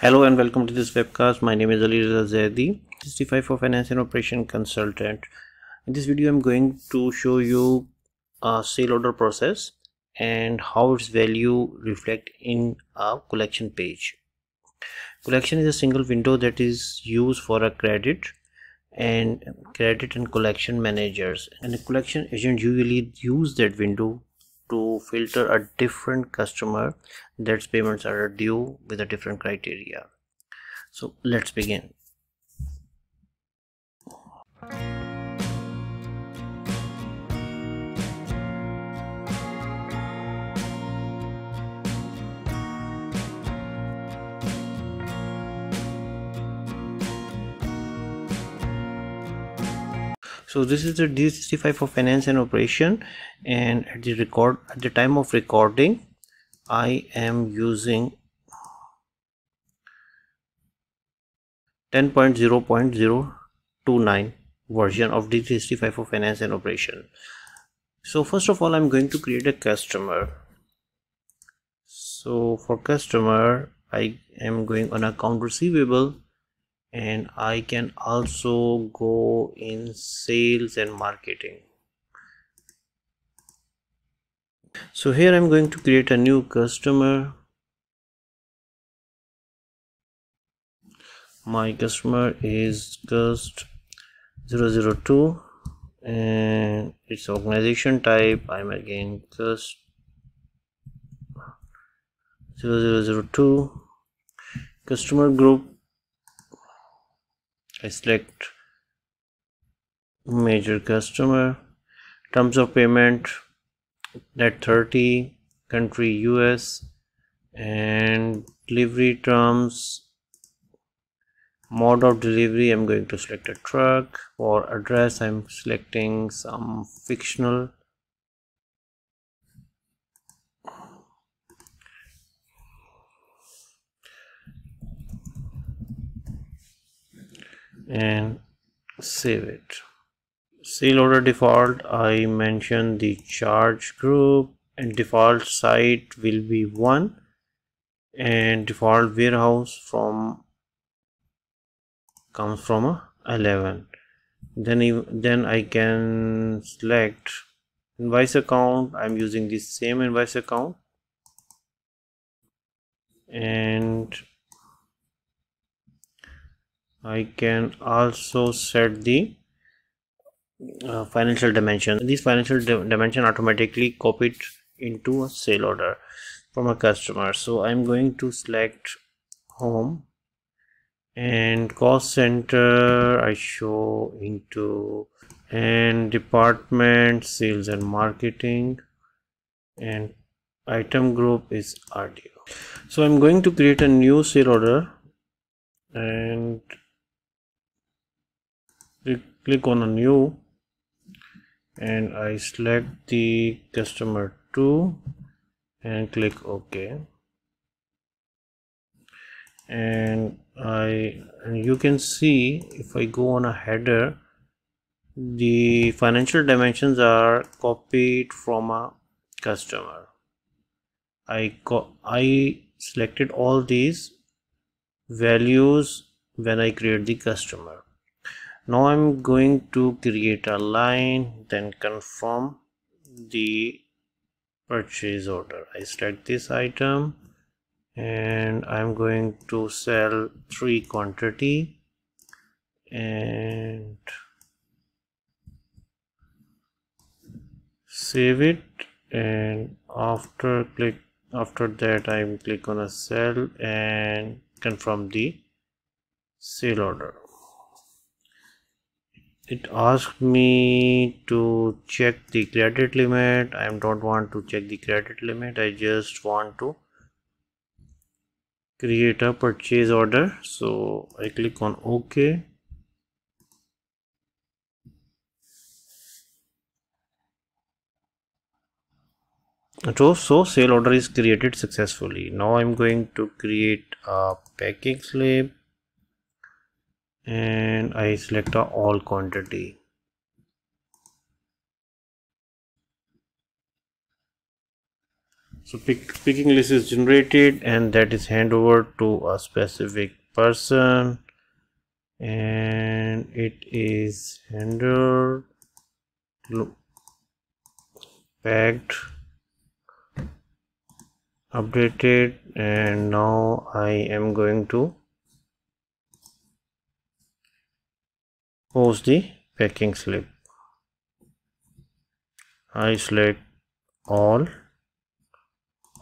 Hello and welcome to this webcast. My name is Ali Raza Zaidi, 65 for finance and operation consultant. In this video I'm going to show you a sale order process and how its value reflect in a collection page. Collection is a single window that is used for a credit and collection managers, and a collection agent usually use that window to filter a different customer that's payments are due with a different criteria. So let's begin. So this is the D65 for finance and operation, and at the time of recording I am using 10.0.029 version of D65 for finance and operation. So first of all I'm going to create a customer. So for customer I am going on account receivable, and I can also go in sales and marketing. So here I'm going to create a new customer. My customer is CUST002 and its organization type, I'm again CUST002. Customer group, I select major customer. Terms of payment, that 30, country US, and delivery terms, mode of delivery, I'm going to select a truck. For address, I'm selecting some fictional. And save it. Sale order default, I mentioned the charge group, and default site will be 1, and default warehouse comes from 11. Then I can select invoice account. I'm using the same invoice account, and I can also set the financial dimension. These financial dimension automatically copied into a sale order from a customer. So I'm going to select home and cost center. I show into and department sales and marketing, and item group is RDO. So I'm going to create a new sale order and click on a new, and I select the customer 2 and click OK. And you can see if I go on a header, the financial dimensions are copied from a customer. I selected all these values when I create the customer. Now I'm going to create a line, then confirm the purchase order. I select this item and I'm going to sell 3 quantity, and save it, and after that I click on a sell and confirm the sale order. It asked me to check the credit limit. I don't want to check the credit limit. I just want to create a purchase order. So I click on OK. So sale order is created successfully. Now I'm going to create a packing slip, and I select all quantity. So picking list is generated and that is hand over to a specific person, and it is handled, packed, updated, and now I am going to post the packing slip. I select all,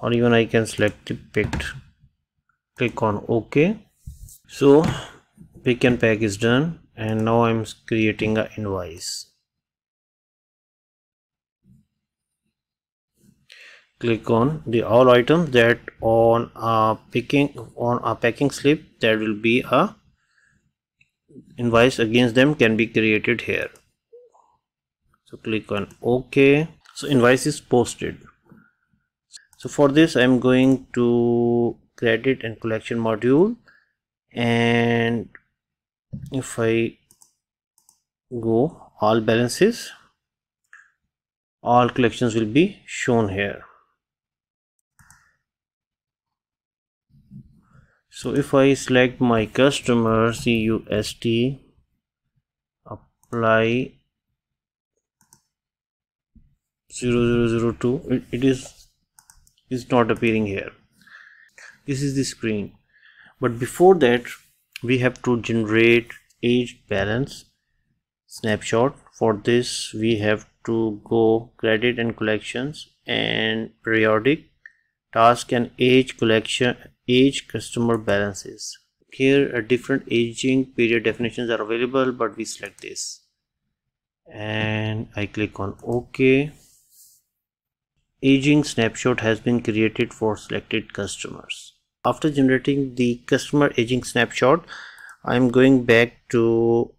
or even I can select the picked. Click on OK. So pick and pack is done, and now I'm creating an invoice. Click on the all items that on a packing slip, there will be a invoice against them can be created here. So click on OK. So invoice is posted. So for this I am going to credit and collection module, and if I go all balances, all collections will be shown here. So if I select my customer, CUST, apply 0002, it is not appearing here. This is the screen. But before that, we have to generate age balance snapshot. For this, we have to go credit and collections and periodic task and age collection. Age customer balances. Here a different aging period definitions are available, but we select this and I click on OK. Aging snapshot has been created for selected customers. After generating the customer aging snapshot, I'm going back to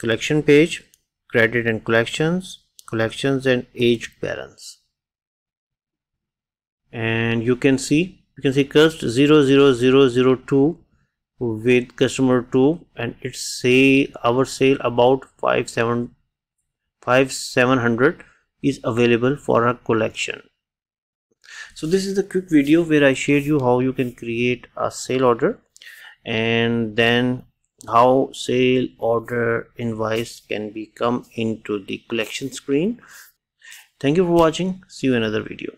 collection page, credit and collections, collections and age balance, and you can see CUST00002 with customer 2, and it's say our sale about 5700 is available for a collection. So this is the quick video where I shared you how you can create a sale order, and then how sale order invoice can become into the collection screen. Thank you for watching. See you in another video.